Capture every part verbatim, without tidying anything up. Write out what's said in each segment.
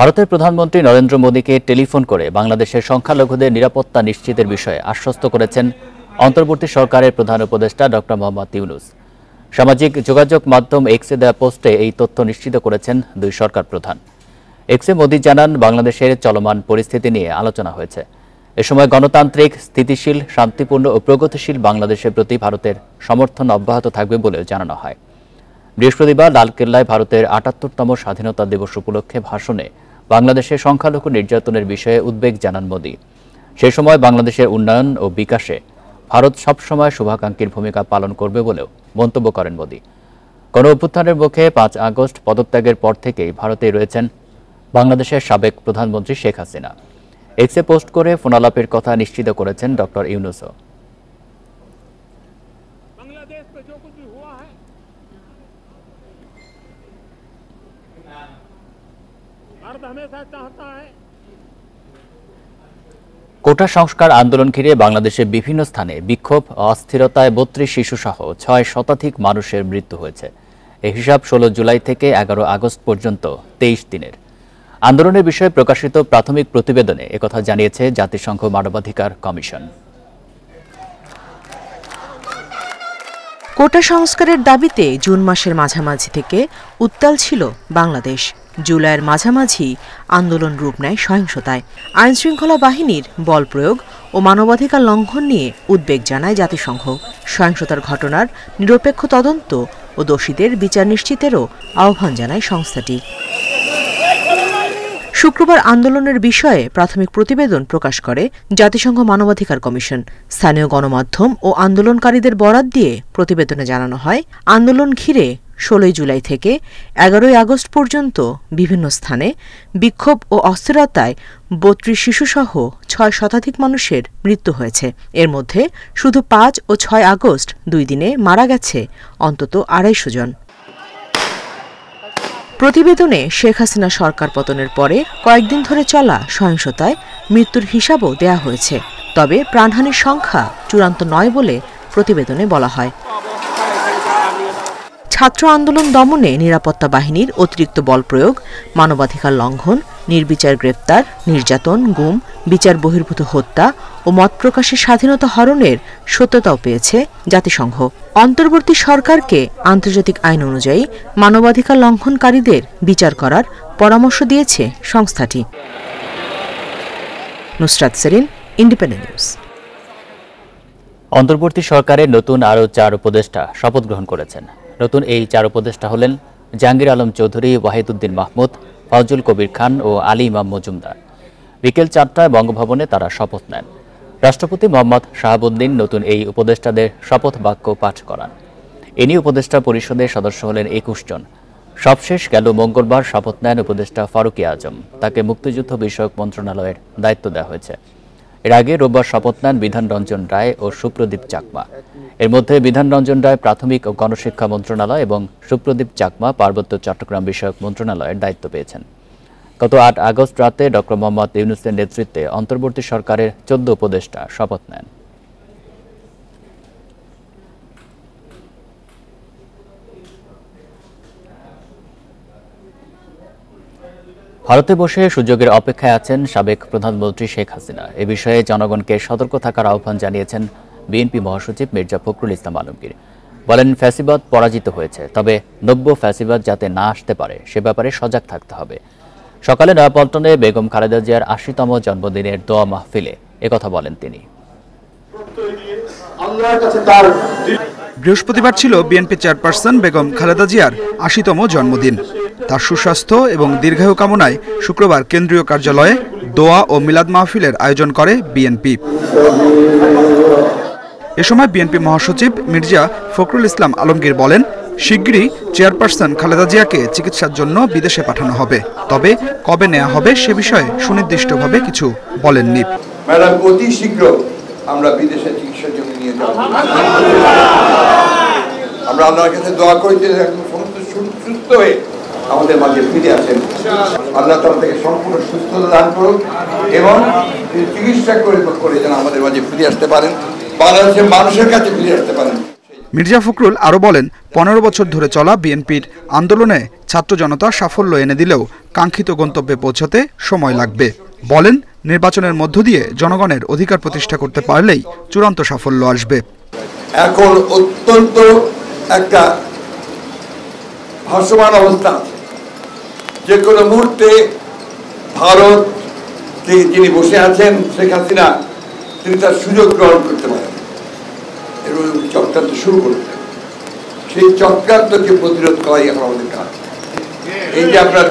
ভারতের প্রধানমন্ত্রী নরেন্দ্র মোদীকে টেলিফোন করে বাংলাদেশের সংখ্যালঘুদের নিরাপত্তা নিশ্চিতের বিষয়ে আশ্বস্ত করেছেন অন্তর্বর্তী সরকারের প্রধান উপদেষ্টা ড মোহাম্মদ ইউনুস। সামাজিক যোগাযোগ মাধ্যম এক্সে দেওয়া পোস্টে এই তথ্য নিশ্চিত করেছেন দুই সরকার প্রধান। এক্সে মোদী জানান, বাংলাদেশের চলমান পরিস্থিতি নিয়ে আলোচনা হয়েছে। এ সময় গণতান্ত্রিক, স্থিতিশীল, শান্তিপূর্ণ ও প্রগতিশীল বাংলাদেশের প্রতি ভারতের সমর্থন অব্যাহত থাকবে বলেও জানানো হয়। বৃহস্পতিবার লালকেল্লায় ভারতের আটাত্তরতম স্বাধীনতা দিবস উপলক্ষে ভাষণে বাংলাদেশে সংখ্যালঘু নির্যাতনের বিষয়ে উদ্বেগ জানান মোদী। সে সময় বাংলাদেশের উন্নয়ন ও বিকাশে ভারত সবসময় শুভাকাঙ্ক্ষীর ভূমিকা পালন করবে বলেও মন্তব্য করেন মোদী। গণ অভ্যুত্থানের মুখে পাঁচ আগস্ট পদত্যাগের পর থেকেই ভারতে রয়েছেন বাংলাদেশের সাবেক প্রধানমন্ত্রী শেখ হাসিনা। এক্সে পোস্ট করে ফোনালাপের কথা নিশ্চিত করেছেন ড ইউনুসও। কোটা সংস্কার আন্দোলন ঘিরে বাংলাদেশের বিভিন্ন স্থানে বিক্ষোভ ও অস্থিরতায় বত্রিশ শিশুসহ ছয় শতাধিক মানুষের মৃত্যু হয়েছে। এই হিসাব ষোলো জুলাই থেকে এগারো আগস্ট পর্যন্ত তেইশ দিনের। আন্দোলনের বিষয়ে প্রকাশিত প্রাথমিক প্রতিবেদনে একথা জানিয়েছে জাতিসংঘ মানবাধিকার কমিশন। কোটা সংস্কারের দাবিতে জুন মাসের মাঝামাঝি থেকে উত্তাল ছিল বাংলাদেশ। জুলাইয়ের মাঝামাঝি আন্দোলন রূপ নেয় সহিংসতায়। আইনশৃঙ্খলা বাহিনীর বল প্রয়োগ ও মানবাধিকার লঙ্ঘন নিয়ে উদ্বেগ জানায় জাতিসংঘ। সহিংসতার ঘটনার নিরপেক্ষ তদন্ত ও দোষীদের বিচার নিশ্চিতেরও আহ্বান জানায় সংস্থাটি। শুক্রবার আন্দোলনের বিষয়ে প্রাথমিক প্রতিবেদন প্রকাশ করে জাতিসংঘ মানবাধিকার কমিশন। স্থানীয় গণমাধ্যম ও আন্দোলনকারীদের বরাত দিয়ে প্রতিবেদনে জানানো হয়, আন্দোলন ঘিরে ষোলোই জুলাই থেকে এগারোই আগস্ট পর্যন্ত বিভিন্ন স্থানে বিক্ষোভ ও অস্থিরতায় বত্রিশ শিশুসহ ছয় শতাধিক মানুষের মৃত্যু হয়েছে। এর মধ্যে শুধু পাঁচ ও ছয় আগস্ট দুই দিনে মারা গেছে অন্তত আড়াইশো জন। প্রতিবেদনে শেখ হাসিনা সরকার পতনের পরে কয়েকদিন ধরে চলা সহিংসতায় মৃত্যুর হিসাবও দেয়া হয়েছে। তবে প্রাণহানির সংখ্যা চূড়ান্ত নয় বলে প্রতিবেদনে বলা হয়। ছাত্র আন্দোলন দমনে নিরাপত্তা বাহিনীর অতিরিক্ত বল প্রয়োগ, মানবাধিকার লঙ্ঘন, নির্বিচার গ্রেপ্তার, নির্যাতন, গুম, বিচার বহির্ভূত হত্যা ও মত প্রকাশের স্বাধীনতা হরণের সত্যতাও পেয়েছে জাতিসংঘ। অন্তর্বর্তী সরকারকে আন্তর্জাতিক আইন অনুযায়ী মানবাধিকার লঙ্ঘনকারীদের বিচার করার পরামর্শ দিয়েছে সংস্থাটি। Nusrat Selim, independent news. অন্তর্বর্তী সরকারের নতুন আরও চার উপদেষ্টা শপথ গ্রহণ করেছেন। নতুন এই চার উপদেষ্টা হলেন জাহাঙ্গীর আলম চৌধুরী, ওয়াহিদুদ্দিন মাহমুদ, ফজলুল কবির খান ও আলী ইমাম মজুমদার। বিকেল চারটায় বঙ্গভবনে তারা শপথ নেন। রাষ্ট্রপতি মোহাম্মদ শাহাবুদ্দিন নতুন এই উপদেষ্টাদের শপথ বাক্য পাঠ করান। এ নিয়ে উপদেষ্টা পরিষদের সদস্য হলেন একুশ জন। সবশেষ গেল মঙ্গলবার শপথ নেন উপদেষ্টা ফারুকী আজম। তাকে মুক্তিযুদ্ধ বিষয়ক মন্ত্রণালয়ের দায়িত্ব দেওয়া হয়েছে। এর আগে রোববার শপথ নেন বিধানরঞ্জন রায় ও সুপ্রদীপ চাকমা। এর মধ্যে বিধানরঞ্জন রায় প্রাথমিক ও গণশিক্ষা মন্ত্রণালয় এবং সুপ্রদীপ চাকমা পার্বত্য চট্টগ্রাম বিষয়ক মন্ত্রণালয়ের দায়িত্ব পেয়েছেন। গত আট আগস্ট রাতে ড মোহাম্মদ ইউনুসের নেতৃত্বে অন্তর্বর্তী সরকারের চোদ্দ উপদেষ্টা শপথ নেন। ভারতে বসে সুযোগের অপেক্ষায় আছেন সাবেক প্রধানমন্ত্রী শেখ হাসিনা। এ বিষয়ে জনগণকে সতর্ক থাকার আহ্বান জানিয়েছেন বিএনপি মহাসচিব মির্জা ফখরুল ইসলাম আলমগীর। বলেন, ফ্যাসিবাদ পরাজিত হয়েছে, তবে নব্য ফ্যাসিবাদ যাতে না আসতে পারে সে ব্যাপারে সজাগ থাকতে হবে। সকালে নয়াপল্টনে বেগম খালেদা জিয়ার আশিতম জন্মদিনের দোয়া মাহফিলে একথা বলেন তিনি। বৃহস্পতিবার ছিল বিএনপি চেয়ারপারসন বেগম খালেদা জিয়ার আশিতম জন্মদিন। তার সুস্বাস্থ্য এবং দীর্ঘায়ু কামনায় শুক্রবার কেন্দ্রীয় কার্যালয়ে দোয়া ও মিলাদ মাহফিলের আয়োজন করে বিএনপি। এ সময় বিএনপি মহাসচিব মির্জা ফখরুল ইসলাম আলমগীর বলেন, শিগগিরই চেয়ারপারসন খালেদা জিয়াকে চিকিৎসার জন্য বিদেশে পাঠানো হবে, তবে কবে নেওয়া হবে সে বিষয়ে সুনির্দিষ্টভাবে কিছু বলেননি। ম্যাডাম, অতি শীঘ্র আমরা বিদেশে চিকিৎসার জন্য নিয়ে যাব। আমরা আল্লাহর কাছে দোয়া করি যে সমস্ত সুস্থ হয়ে আমাদের মাঝে ফিরে আসেন। আল্লাহ তাআলা তাকে সম্পূর্ণ সুস্থতা দান করুন এবং চিকিৎসা করে করে যেন আমাদের মাঝে ফিরে আসতে পারেন, বাংলাদেশের মানুষের কাছে ফিরে আসতে পারেন। মির্জা ফখরুল আরও বলেন, পনেরো বছর ধরে চলা বিএনপির আন্দোলনে ছাত্র জনতা সাফল্য এনে দিলেও কাঙ্ক্ষিত গন্তব্যে পৌঁছাতে সময় লাগবে। বলেন, নির্বাচনের মধ্য দিয়ে জনগণের অধিকার প্রতিষ্ঠা করতে পারলেই চূড়ান্ত সাফল্য আসবে। এখন অত্যন্ত একটা ভাসমান অবস্থা, যে কোনো মুহূর্তে ভারত যিনি বসে আছেন শেখ হাসিনা, তিনি তার সুযোগ গ্রহণ করতে পারেন এবং চক্রান্ত শুরু করতেন। সেই চক্রান্তকে প্রতিরোধ করাই এখন আমাদের কাজ। এই যে আপনার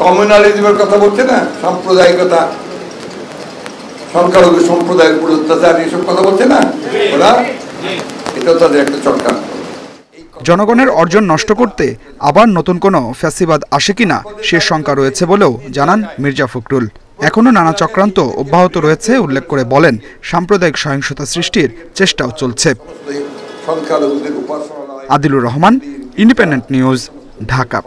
কমিউনালিজমের কথা বলছে না, সাম্প্রদায়িকতা, সংখ্যালঘু সম্প্রদায়ের উপর অত্যাচার, এইসব কথা বলছে না, ওরা এটা তাদের একটা চক্রান্ত। জনগণের অর্জন নষ্ট করতে আবার নতুন কোনো ফ্যাসিবাদ আসে কিনা সে শঙ্কা রয়েছে বলেও জানান মির্জা ফখরুল। এখনও নানা চক্রান্ত অব্যাহত রয়েছে উল্লেখ করে বলেন, সাম্প্রদায়িক সহিংসতা সৃষ্টির চেষ্টাও চলছে। Adilur Rahman, independent news, Dhaka.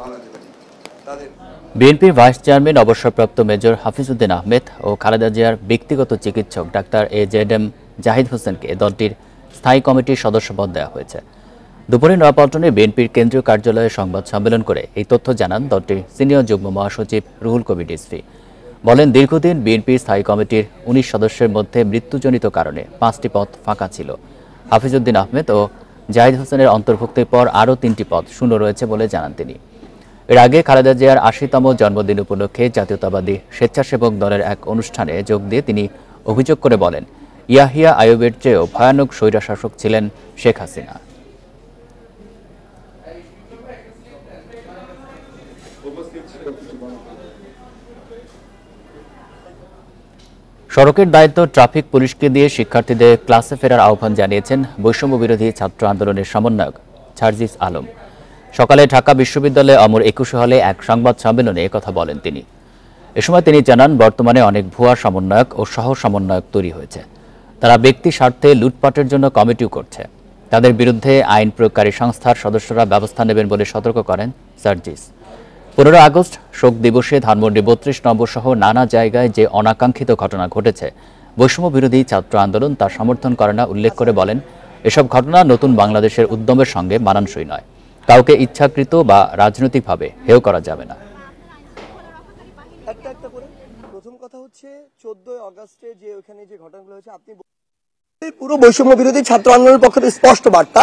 বিএনপির ভাইস চেয়ারম্যান অবসরপ্রাপ্ত মেজর হাফিজুদ্দিন আহমেদ ও খালেদা জিয়ার ব্যক্তিগত চিকিৎসক doctor A Z M Zahid হোসেনকে দলটির স্থায়ী কমিটির সদস্য পদ দেওয়া হয়েছে। দুপুরে নয়াপল্টনে বিএনপির কেন্দ্রীয় কার্যালয়ে সংবাদ সম্মেলন করে এই তথ্য জানান দলটির সিনিয়র যুগ্ম মহাসচিব রুহুল কবি রিজভী। বলেন, দীর্ঘদিন বিএনপির স্থায়ী কমিটির উনিশ সদস্যের মধ্যে মৃত্যুজনিত কারণে পাঁচটি পদ ফাঁকা ছিল। হাফিজুদ্দিন আহমেদ ও জাহিদ হোসেনের অন্তর্ভুক্তির পর আরও তিনটি পদ শূন্য রয়েছে বলে জানান তিনি। এর আগে খালেদা জিয়ার আশিতম জন্মদিন উপলক্ষে জাতীয়তাবাদী স্বেচ্ছাসেবক দলের এক অনুষ্ঠানে যোগ দিয়ে তিনি অভিযোগ করে বলেন, ইয়াহিয়া আইয়ুবের চেয়েও ভয়ানক স্বৈরাশাসক ছিলেন শেখ হাসিনা। সড়কের দায়িত্ব ট্রাফিক পুলিশকে দিয়ে শিক্ষার্থীদের ক্লাসে ফেরার আহ্বান জানিয়েছেন বৈষম্য বিরোধী ছাত্র আন্দোলনের সমন্বয়ক সারজিস আলম। সকালে ঢাকা বিশ্ববিদ্যালয়ে অমর একুশে হলে এক সংবাদ সম্মেলনে একথা বলেন তিনি। এ সময় তিনি জানান, বর্তমানে অনেক ভুয়া সমন্বয়ক ও সহ সমন্বয়ক তৈরি হয়েছে। তারা ব্যক্তি স্বার্থে লুটপাটের জন্য কমিটিও করছে। তাদের বিরুদ্ধে আইন প্রয়োগকারী সংস্থার সদস্যরা ব্যবস্থা নেবেন বলে সতর্ক করেন সারজিস। পনেরো আগস্ট শোক দিবসে ধানমন্ডি বত্রিশ নম্বর সহ নানা জায়গায় যে অনাকাঙ্ক্ষিত ঘটনা ঘটেছে, বৈষম্য বিরোধী ছাত্র আন্দোলন তা সমর্থন করে না উল্লেখ করে বলেন, এসব ঘটনা নতুন বাংলাদেশের উদ্যমের সঙ্গে মানানসই নয়। কাউকে ইচ্ছাকৃত বা রাজনৈতিকভাবে হেয় করা যাবে না। প্রথম কথা হচ্ছে চোদ্দই আগস্টে যে ওখানে যে ঘটনাগুলো হয়েছে, আপনি পুরো বৈষম্য বিরোধী ছাত্র আন্দোলনের পক্ষ থেকে স্পষ্ট বার্তা,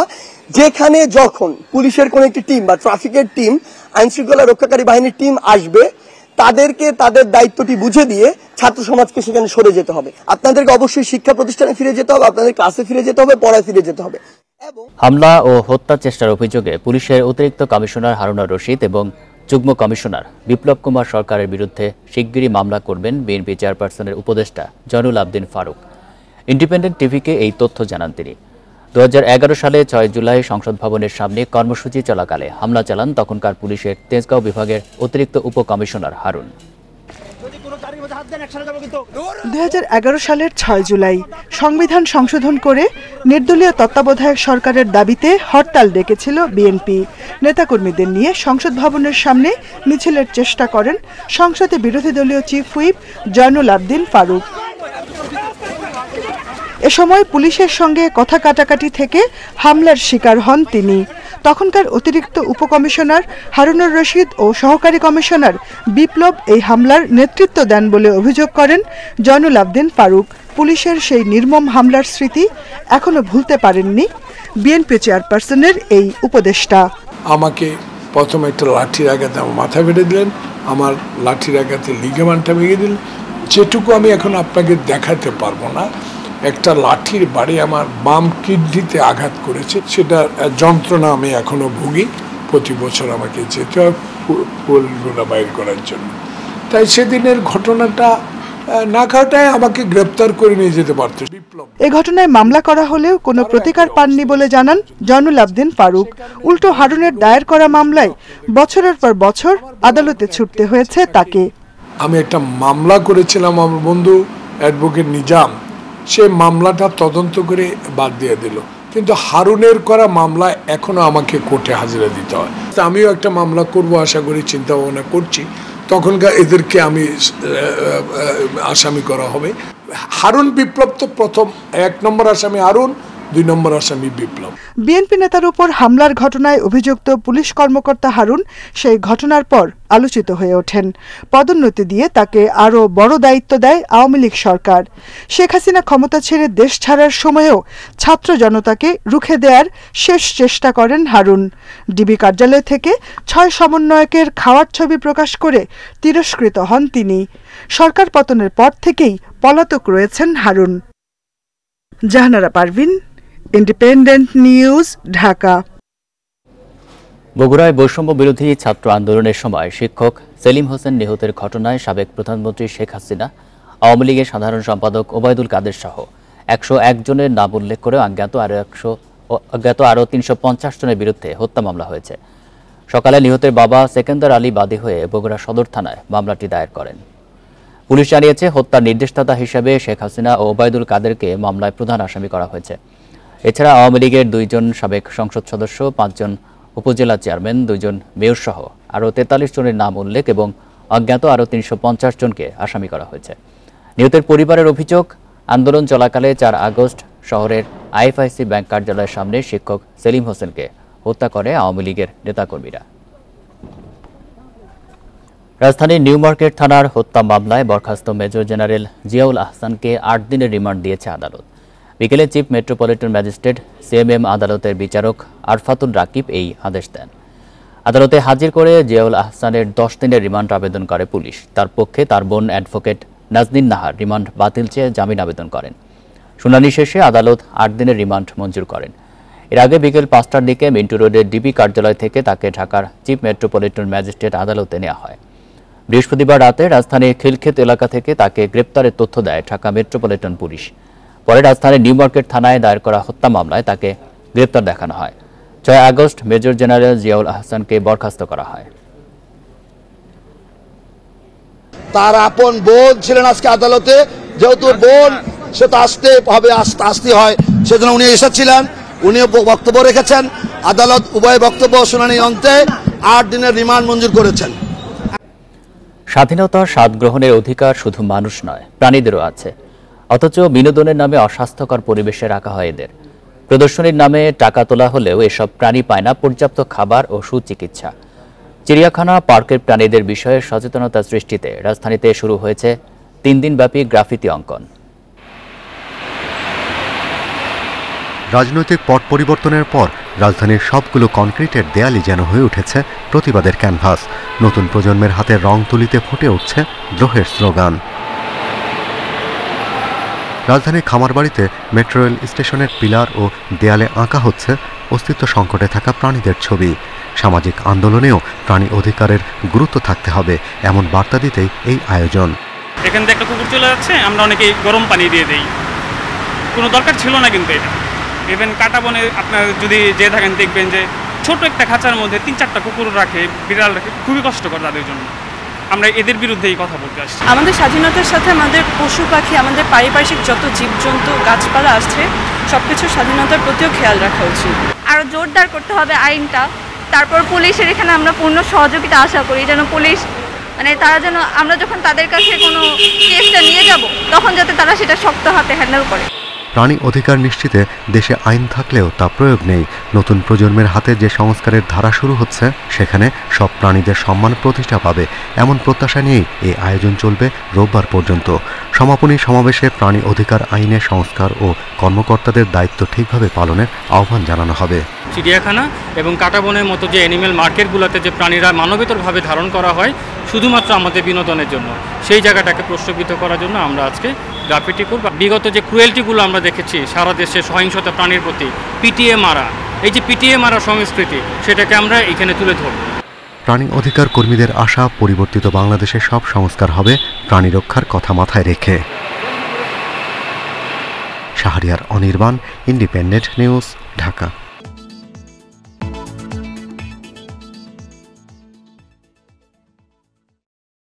যেখানে যখন পুলিশের কোন একটি টিম বা ট্রাফিকের টিম, আইন শৃঙ্খলা রক্ষাকারী বাহিনীর টিম আসবে, তাদেরকে তাদের দায়িত্বটি বুঝে দিয়ে ছাত্র সমাজকে সেখানে সরে যেতে হবে। আপনাদেরকে অবশ্যই শিক্ষা প্রতিষ্ঠানে ফিরে যেতে হবে, আপনাদের ক্লাসে ফিরে যেতে হবে, পড়ায় ফিরে যেতে হবে। হামলা ও হত্যা চেষ্টার অভিযোগে পুলিশের অতিরিক্ত কমিশনার হারুনুর রশিদ এবং যুগ্ম কমিশনার বিপ্লব কুমার সরকারের বিরুদ্ধে শিগগিরই মামলা করবেন বিএনপি চেয়ারপারসনের উপদেষ্টা জয়নুল আবদিন ফারুক। ইন্ডিপেন্ডেন্ট টিভিকে এই তথ্য জানান তিনি। দুই হাজার এগারো সালে ছয় জুলাই সংসদ ভবনের সামনে কর্মসূচি চলাকালে হামলা চালান তখনকার পুলিশের তেজগাঁও বিভাগের অতিরিক্ত উপকমিশনার হারুন। দুই হাজার এগারো সালের ছয় জুলাই সংবিধান সংশোধন করে নির্দলীয় তত্ত্বাবধায়ক সরকারের দাবিতে হরতাল ডেকেছিল বিএনপি। নেতাকর্মীদের নিয়ে সংসদ ভবনের সামনে মিছিলের চেষ্টা করেন সংসদে বিরোধী দলীয় চিফ হুইপ জয়নুল আবদিন ফারুক। এ সময় পুলিশের সঙ্গে কথা কাটাকাটি থেকে হামলার শিকার হন তিনি। তখনকার অতিরিক্ত উপকমিশনার হারুনুর রশিদ ও সহকারী কমিশনার বিপ্লব এই হামলার নেতৃত্ব দেন বলে অভিযোগ করেন জয়নুল আবদিন ফারুক। পুলিশের সেই নির্মম হামলার স্মৃতি এখনো ভুলতে পারেননি বিএনপি চেয়ারপারসনের এই উপদেষ্টা। আমাকে প্রথমে একটা লাঠির আঘাতে আমার মাথা ফেটে দিলেন, আমার লাঠির আঘাতে লিগামেন্টটা ভেঙে দিলেন। যেটুকু আমি এখন আপনাকে দেখাতে পারবো না, একটা লাঠির বাড়ি আমার বাম কিডনিতে আঘাত করেছে, সেটা যন্ত্রণা আমি এখনো ভুগি। প্রতি বছর আমাকে যেতে হয় ফুলগুলো বাইর করার জন্য। তাই সেদিনের ঘটনাটা না খাটায় আমাকে গ্রেপ্তার করে নিয়ে যেতে পারত। এ ঘটনায় মামলা করা হলেও কোনো প্রতিকার পাননি বলে জানান জয়নুল আবদিন ফারুক। উল্টো হারুনের দায়ের করা মামলায় বছরের পর বছর আদালতে ছুটতে হয়েছে তাকে। আমি একটা মামলা করেছিলাম, আমার বন্ধু অ্যাডভোকেট নিজাম সে মামলাটা তদন্ত করে বাদ দিয়ে দিল, কিন্তু হারুনের করা মামলা এখনো আমাকে কোর্টে হাজিরা দিতে হয়। আমিও একটা মামলা করব আশা করি, চিন্তা ভাবনা করছি। তখনকার এদেরকে আমি আসামি করা হবে। হারুন বিপ্লব তো প্রথম এক নম্বর আসামি, হারুন দুই নম্বর আসামি বিপ্লব। বিএনপি নেতার উপর হামলার ঘটনায় অভিযুক্ত পুলিশ কর্মকর্তা হারুন সেই ঘটনার পর আলোচিত হয়ে ওঠেন। পদোন্নতি দিয়ে তাকে আরও বড় দায়িত্ব দেয় আওয়ামী লীগ সরকার। শেখ হাসিনা ক্ষমতা ছেড়ে দেশ ছাড়ার সময়েও ছাত্র জনতাকে রুখে দেয়ার শেষ চেষ্টা করেন হারুন। ডিবি কার্যালয় থেকে ছয় সমন্বয়কের খাওয়ার ছবি প্রকাশ করে তিরস্কৃত হন তিনি। সরকার পতনের পর থেকেই পলাতক রয়েছেন হারুন। Jahanara Parvin, independent news, Dhaka. বগুড়ায় বৈষম্য বিরোধী ছাত্র আন্দোলনের সময় শিক্ষক সেলিম হোসেন নিহতের ঘটনায় সাবেক প্রধানমন্ত্রী শেখ হাসিনা, আওয়ামী লীগের সাধারণ সম্পাদক ওবায়দুল কাদের সহ একশো এক জনের নাম উল্লেখ করে অজ্ঞাত আরও একশো অজ্ঞাত আরও তিনশো পঞ্চাশ জনের বিরুদ্ধে হত্যা মামলা হয়েছে। সকালে নিহতের বাবা সেকেন্দার আলী বাদী হয়ে বগুড়া সদর থানায় মামলাটি দায়ের করেন। পুলিশ জানিয়েছে, হত্যার নির্দেশদাতা হিসেবে শেখ হাসিনা ও ওবায়দুল কাদেরকে মামলায় প্রধান আসামি করা হয়েছে। এছাড়া আওয়ামী লীগের দুইজন সাবেক সংসদ সদস্য, পাঁচজন উপজেলা চেয়ারম্যান, দুইজন মেয়র সহ আরও তেতাল্লিশ জনের নাম উল্লেখ এবং অজ্ঞাত আরও তিনশো পঞ্চাশ জনকে আসামি করা হয়েছে। নিহতের পরিবারের অভিযোগ, আন্দোলন চলাকালে চার আগস্ট শহরের আইএফআইসি ব্যাংক কার্যালয়ের সামনে শিক্ষক সেলিম হোসেনকে হত্যা করে আওয়ামী লীগের নেতাকর্মীরা। রাজধানীর নিউ মার্কেট থানার হত্যা মামলায় বরখাস্ত মেজর জেনারেল জিয়াউল আহসানকে আট দিনের রিমান্ড দিয়েছে আদালত। বিকেলে চিফ মেট্রোপলিটন ম্যাজিস্ট্রেট সিএমএম আদালতের বিচারক আরফাতুল রাকিব এই আদেশ দেন। আদালতে হাজির করে জিয়াউল আহসানের দশ দিনের রিমান্ড আবেদন করে পুলিশ। তার পক্ষে তার বোন অ্যাডভোকেট নাজনিন নাহার রিমান্ড বাতিল চেয়ে জামিন আবেদন করেন। শুনানি শেষে আদালত আট দিনের রিমান্ড মঞ্জুর করেন। এর আগে বিকেল পাঁচটার দিকে মিন্টু রোডের ডিবি কার্যালয় থেকে তাকে ঢাকার চিফ মেট্রোপলিটন ম্যাজিস্ট্রেট আদালতে নেওয়া হয়। বৃহস্পতিবার রাতে রাজধানীর খিলক্ষেত এলাকা থেকে তাকে গ্রেপ্তারের তথ্য দেয় ঢাকা মেট্রোপলিটন পুলিশ। পরে রাজধানীর নিউ মার্কেট থানায় দায়ের করা হত্যা মামলায় তাকে গ্রেপ্তার দেখানো হয়। ছয় আগস্ট মেজর জেনারেল জিয়াউল আহসানকে বরখাস্ত করা হয়। তার আপন বোন ছিলেন আজকে আদালতে, যেহেতু বোন সে তো আসতে হবে, আসতে হয়, সেজন্য উনি এসেছিলেন, উনিও বক্তব্য রেখেছেন। আদালত উভয় বক্তব্য শুনানি অন্তে আট দিনের রিমান্ড মঞ্জুর করেছেন। স্বাধীনতার স্বাদ গ্রহণের অধিকার শুধু মানুষ নয়, প্রাণীদেরও আছে। অথচ বিনোদনের নামে অস্বাস্থ্যকর পরিবেশে রাখা হয় এদের। প্রদর্শনীর নামে টাকা তোলা হলেও এসব প্রাণী পায় না পর্যাপ্ত খাবার ও সুচিকিৎসা। চিড়িয়াখানা পার্কের প্রাণীদের বিষয়ে সচেতনতা সৃষ্টিতে রাজধানীতে শুরু হয়েছে তিন দিনব্যাপী গ্রাফিতি অঙ্কন। রাজনৈতিক পট পরিবর্তনের পর রাজধানীর সবগুলো কংক্রিটের দেয়ালই যেন হয়ে উঠেছে প্রতিবাদের ক্যানভাস। নতুন প্রজন্মের হাতে রং তুলিতে ফুটে উঠছে দ্রোহের স্লোগান। রাজধানীর খামারবাড়িতে মেট্রো রেল স্টেশনের পিলার ও দেয়ালে আঁকা হচ্ছে অস্তিত্ব সংকটে থাকা প্রাণীদের ছবি। সামাজিক আন্দোলনেও প্রাণী অধিকারের গুরুত্ব থাকতে হবে, এমন বার্তা দিতেই এই আয়োজন। এখান থেকে একটা কুকুর চলে যাচ্ছে, আমরা অনেকেই গরম পানি দিয়ে দিই, কোনো দরকার ছিল না। কিন্তু এটা ইভেন কাটা বনে আপনার যদি যে থাকেন দেখবেন যে ছোট একটা খাঁচার মধ্যে তিন চারটা কুকুর রাখে, বিড়াল রাখে, খুবই কষ্টকর তাদের জন্য। আমরা এদের বিরুদ্ধেই কথা বলতে আসছি। আমাদের স্বাধীনতার সাথে আমাদের পশু পাখি, আমাদের পারিপার্শ্বিক যত জীবজন্তু গাছপালা আছে সবকিছু স্বাধীনতার প্রতিও খেয়াল রাখা উচিত। আরও জোরদার করতে হবে আইনটা। তারপর পুলিশের এখানে আমরা পূর্ণ সহযোগিতা আশা করি, যেন পুলিশ মানে তারা যেন আমরা যখন তাদের কাছে কোনো কেসটা নিয়ে যাব তখন যাতে তারা সেটা শক্ত হাতে হ্যান্ডেল করে। প্রাণী অধিকার নিশ্চিতে দেশে আইন থাকলেও তা প্রয়োগ নেই। নতুন প্রজন্মের হাতে যে সংস্কারের ধারা শুরু হচ্ছে, সেখানে সব প্রাণীদের সম্মান প্রতিষ্ঠা পাবে, এমন প্রত্যাশা নিয়েই এই আয়োজন চলবে রোববার পর্যন্ত। সমাপনী সমাবেশে প্রাণী অধিকার আইনে সংস্কার ও কর্মকর্তাদের দায়িত্ব ঠিকভাবে পালনের আহ্বান জানানো হবে। চিড়িয়াখানা এবং কাটাবনের মতো যে অ্যানিমেল মার্কেটগুলোতে যে প্রাণীরা মানবেতরভাবে ধারণ করা হয় শুধুমাত্র আমাদের বিনোদনের জন্য, সেই জায়গাটাকে প্রশ্নবিদ্ধ করার জন্য আমরা আজকে গ্রাফিটি করব। বিগত যে ক্রুয়েলটিগুলো আমরা দেখেছি সারা দেশে, সহিংসতা প্রাণীর প্রতি, পিটিএ মারা, এই যে পিটিএ মারা সংস্কৃতি, সেটাকে আমরা এখানে তুলে ধরব। প্রাণী অধিকার কর্মীদের আশা, পরিবর্তিত বাংলাদেশে সব সংস্কার হবে প্রাণী রক্ষার কথা মাথায় রেখে। Shahriar Anirban, independent news, Dhaka.